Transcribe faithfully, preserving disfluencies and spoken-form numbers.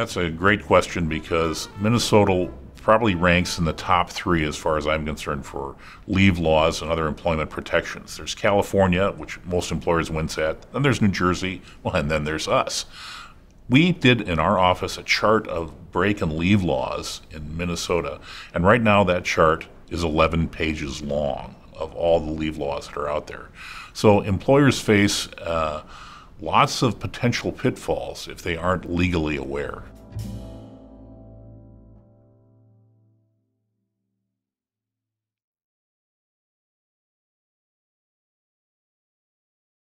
That's a great question, because Minnesota probably ranks in the top three as far as I'm concerned for leave laws and other employment protections. There's California, which most employers wince at, then there's New Jersey, well, and then there's us. We did in our office a chart of break and leave laws in Minnesota, and right now that chart is eleven pages long of all the leave laws that are out there. So employers face uh, lots of potential pitfalls if they aren't legally aware.